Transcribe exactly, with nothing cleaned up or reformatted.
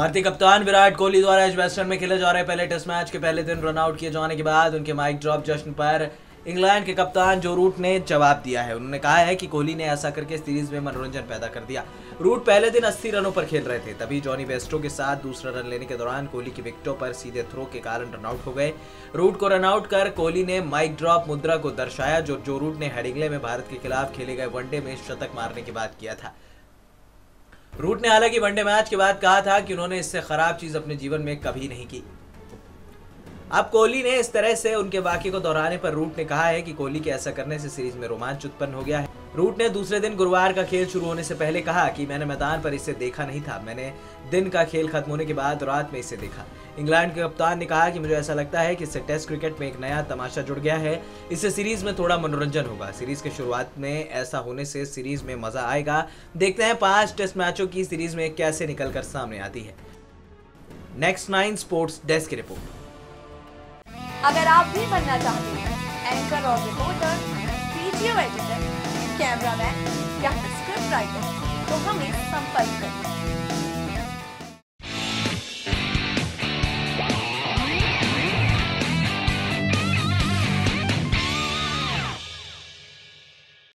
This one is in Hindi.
भारतीय कप्तान विराट कोहली द्वारा आज वेस्टर्न में खेले जा रहे पहले टेस्ट मैच के पहले दिन रन आउट किए जाने के बाद उनके माइक ड्रॉप जश्न पर इंग्लैंड के कप्तान जो रूट ने जवाब दिया है। उन्होंने कहा है कि कोहली ने ऐसा करके सीरीज में मनोरंजन पैदा कर दिया। रूट पहले दिन अस्सी रनों पर खेल रहे थे, तभी जॉनी वेस्ट्रो के साथ दूसरा रन लेने के दौरान कोहली की विकेटों पर सीधे थ्रो के कारण रनआउट हो गए। रूट को रनआउट कर कोहली ने माइक ड्रॉप मुद्रा को दर्शाया जो जो रूट ने हेडिंग्ले में भारत के खिलाफ खेले गए वनडे में शतक मारने के बाद किया था। रूट ने हालांकि वनडे मैच के बाद कहा था कि उन्होंने इससे खराब चीज अपने जीवन में कभी नहीं की। अब कोहली ने इस तरह से उनके वाक्य को दोहराने पर रूट ने कहा है कि कोहली के ऐसा करने से सीरीज में रोमांच उत्पन्न हो गया है। रूट ने दूसरे दिन गुरुवार का खेल शुरू होने से पहले कहा कि मैंने मैदान पर इसे देखा नहीं था, मैंने दिन का खेल खत्म होने के बाद रात में इसे देखा। इंग्लैंड के कप्तान ने कहा कि मुझे ऐसा लगता है कि इससे टेस्ट क्रिकेट में एक नया तमाशा जुड़ गया है, इससे सीरीज में थोड़ा मनोरंजन होगा। सीरीज की शुरुआत में ऐसा होने से सीरीज में मजा आएगा। देखते हैं पांच टेस्ट मैचों की सीरीज में कैसे निकल कर सामने आती है। नेक्स्ट नाइन स्पोर्ट्स डेस्क की रिपोर्ट। अगर आप भी बनना चाहते हैं एंकर और रिपोर्टर, वीडियो एडिटर, कैमरामैन या स्क्रिप्ट राइटर तो हमें संपर्क करें।